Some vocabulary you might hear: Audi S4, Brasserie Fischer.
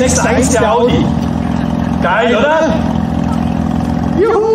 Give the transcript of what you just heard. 335,61 der Audi. Geil, oder? Juhu!